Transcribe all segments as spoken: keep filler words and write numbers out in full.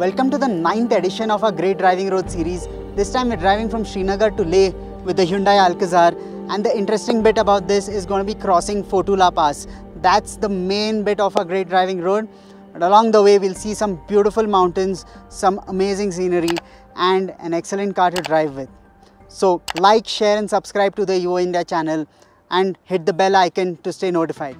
Welcome to the ninth edition of our Great Driving Road series. This time we're driving from Srinagar to Leh with the Hyundai Alcazar, and the interesting bit about this is going to be crossing Fotu La Pass. That's the main bit of our Great Driving Road. But along the way we'll see some beautiful mountains, some amazing scenery and an excellent car to drive with. So like, share and subscribe to the Evo India channel and hit the bell icon to stay notified.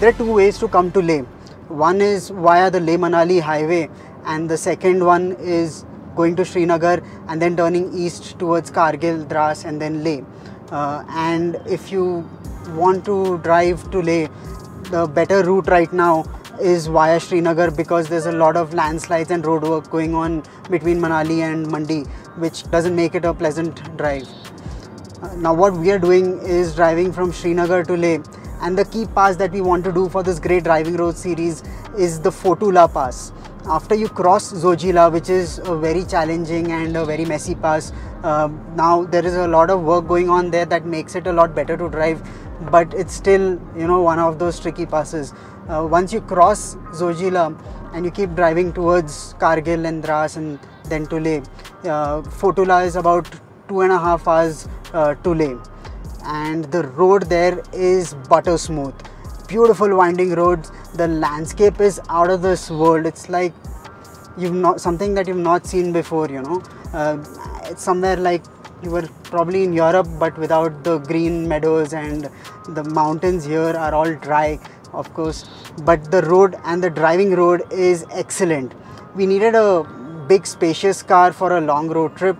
There are two ways to come to Leh. One is via the Leh-Manali highway and the second one is going to Srinagar and then turning east towards Kargil, Dras and then Leh. Uh, and if you want to drive to Leh, the better route right now is via Srinagar because there's a lot of landslides and road work going on between Manali and Mandi, which doesn't make it a pleasant drive. Uh, now what we are doing is driving from Srinagar to Leh. And the key pass that we want to do for this Great Driving Road series is the Fotu La Pass. After you cross Zojila, which is a very challenging and a very messy pass, uh, now there is a lot of work going on there that makes it a lot better to drive, but it's still, you know, one of those tricky passes. Uh, once you cross Zojila and you keep driving towards Kargil and Dras and then to Leh, uh, Fotu La is about two and a half hours uh, to Leh. And the road there is butter smooth. Beautiful winding roads. The landscape is out of this world. It's like you've not something that you've not seen before, you know. Uh, it's somewhere like you were probably in Europe, but without the green meadows, and the mountains here are all dry, of course. But the road and the driving road is excellent. We needed a big spacious car for a long road trip.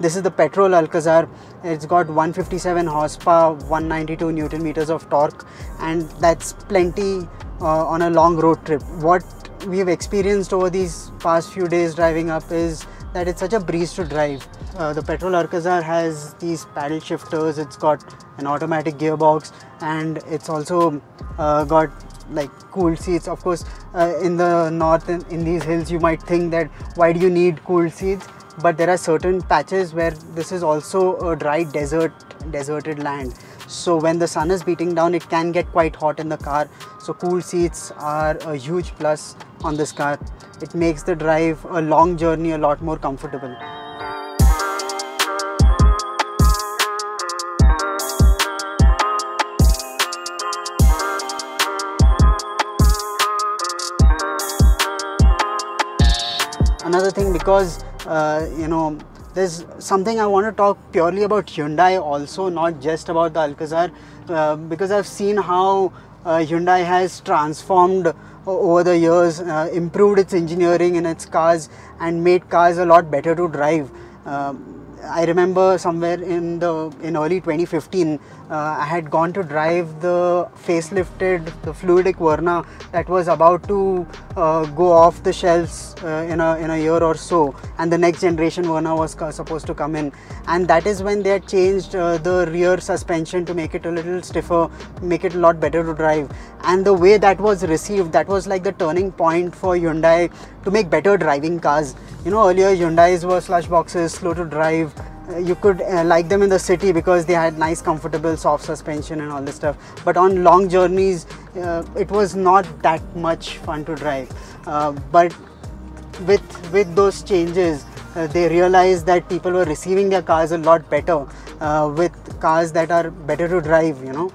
This is the petrol Alcazar. It's got one fifty-seven horsepower, one ninety-two newton meters of torque, and that's plenty uh, on a long road trip. What we've experienced over these past few days driving up is that it's such a breeze to drive. Uh, the petrol Alcazar has these paddle shifters, it's got an automatic gearbox, and it's also uh, got like cooled seats. Of course, uh, in the north, in, in these hills, you might think that why do you need cooled seats? But there are certain patches where this is also a dry desert, deserted land. So when the sun is beating down, it can get quite hot in the car. So cool seats are a huge plus on this car. It makes the drive, a long journey, a lot more comfortable. Another thing, because Uh, you know, there's something I want to talk purely about Hyundai also, not just about the Alcazar, uh, because I've seen how uh, Hyundai has transformed uh, over the years, uh, improved its engineering in its cars and made cars a lot better to drive. Uh, I remember somewhere in the in early twenty fifteen, uh, I had gone to drive the facelifted, the fluidic Verna that was about to uh, go off the shelves uh, in a in a year or so, and the next generation Verna was supposed to come in, and that is when they had changed uh, the rear suspension to make it a little stiffer, make it a lot better to drive, and the way that was received, that was like the turning point for Hyundai to make better driving cars. You know, earlier Hyundais were slush boxes, slow to drive. You could uh, like them in the city because they had nice, comfortable, soft suspension and all this stuff. But on long journeys, uh, it was not that much fun to drive. Uh, but with with those changes, uh, they realized that people were receiving their cars a lot better uh, with cars that are better to drive, you know.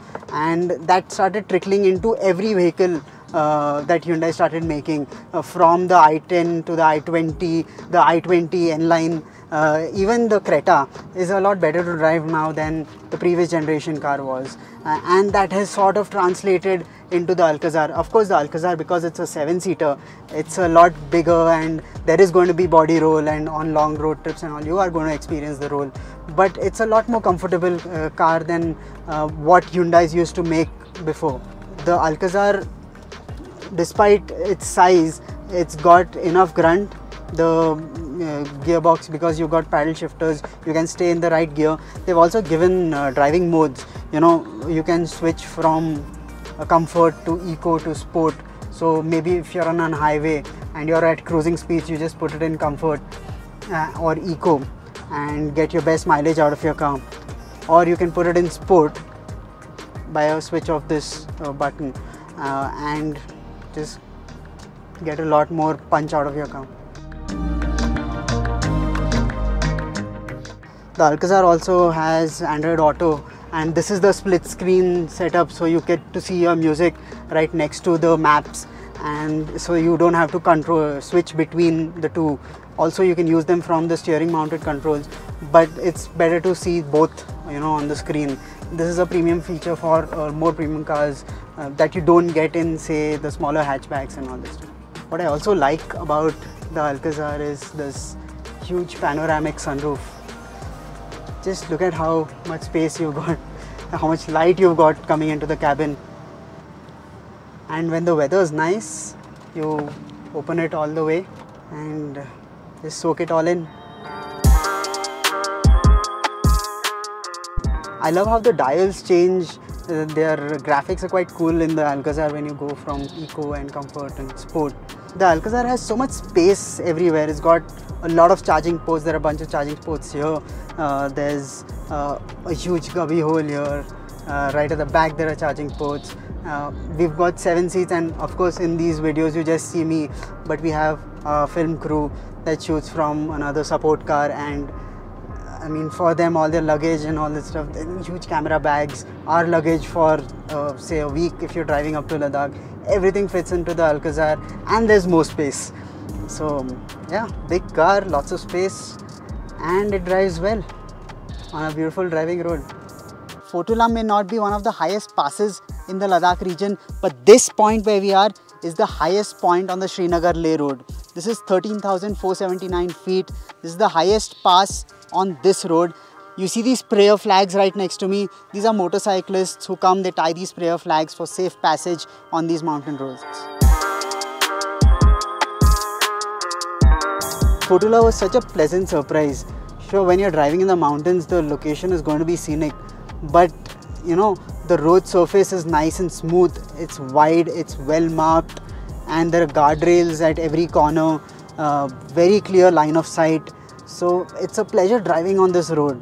And that started trickling into every vehicle Uh, that Hyundai started making, uh, from the i ten to the i twenty, the i twenty n-line, uh, even the Creta is a lot better to drive now than the previous generation car was, uh, and that has sort of translated into the Alcazar. Of course, the Alcazar, because it's a seven-seater, it's a lot bigger and there is going to be body roll, and on long road trips and all you are going to experience the roll, but it's a lot more comfortable uh, car than uh, what Hyundais used to make before. The Alcazar, despite its size, it's got enough grunt. The uh, gearbox, because you've got paddle shifters, you can stay in the right gear. They've also given uh, driving modes. You know, you can switch from comfort to eco to sport. So maybe if you're on a highway and you're at cruising speeds, you just put it in comfort uh, or eco and get your best mileage out of your car. Or you can put it in sport by a switch of this uh, button uh, and just get a lot more punch out of your car. The Alcazar also has Android Auto, and this is the split screen setup, so you get to see your music right next to the maps, and so you don't have to control switch between the two. Also you can use them from the steering mounted controls, but it's better to see both, you know, on the screen. This is a premium feature for uh, more premium cars uh, that you don't get in, say, the smaller hatchbacks and all this stuff. What I also like about the Alcazar is this huge panoramic sunroof. Just look at how much space you've got, how much light you've got coming into the cabin. And when the weather is nice, you open it all the way and just soak it all in. I love how the dials change. Uh, their graphics are quite cool in the Alcazar when you go from eco and comfort and sport. The Alcazar has so much space everywhere. It's got a lot of charging ports. There are a bunch of charging ports here. Uh, there's uh, a huge cubby hole here. Uh, right at the back there are charging ports. Uh, we've got seven seats, and of course in these videos you just see me, but we have a film crew that shoots from another support car, and I mean, for them, all their luggage and all this stuff, huge camera bags, our luggage for uh, say a week if you're driving up to Ladakh, everything fits into the Alcazar, and there's more space. So yeah, big car, lots of space, and it drives well on a beautiful driving road. Fotu La may not be one of the highest passes in the Ladakh region, but this point where we are is the highest point on the Srinagar Leh road. This is thirteen thousand four hundred seventy-nine feet. This is the highest pass on this road. You see these prayer flags right next to me. These are motorcyclists who come, they tie these prayer flags for safe passage on these mountain roads. Fotu La was such a pleasant surprise. Sure, when you're driving in the mountains, the location is going to be scenic, but you know, the road surface is nice and smooth. It's wide, it's well marked, and there are guardrails at every corner, uh, very clear line of sight. So it's a pleasure driving on this road.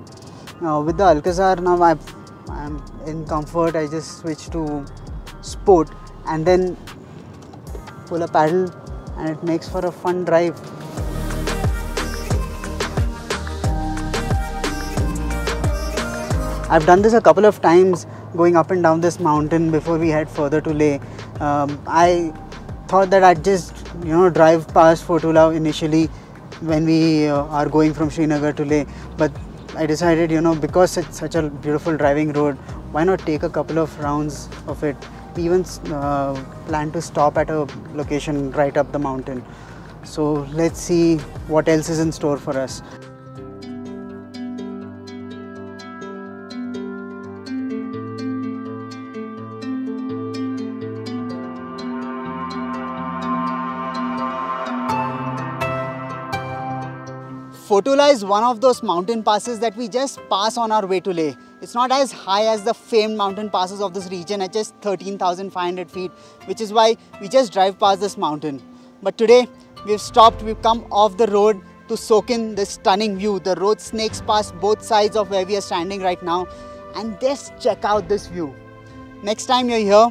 Uh, with the Alcazar now I've, I'm in comfort, I just switch to sport and then pull a paddle, and it makes for a fun drive. I've done this a couple of times going up and down this mountain before we head further to Leh. Um, I thought that I'd just, you know, drive past Fotu La initially when we uh, are going from Srinagar to Leh, but I decided, you know, because it's such a beautiful driving road, why not take a couple of rounds of it. We even uh, plan to stop at a location right up the mountain. So let's see what else is in store for us. Fotu La is one of those mountain passes that we just pass on our way to Leh. It's not as high as the famed mountain passes of this region at just thirteen thousand five hundred feet, which is why we just drive past this mountain. But today, we've stopped, we've come off the road to soak in this stunning view. The road snakes past both sides of where we are standing right now. And just check out this view. Next time you're here,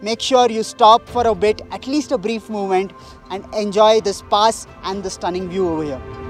make sure you stop for a bit, at least a brief moment, and enjoy this pass and the stunning view over here.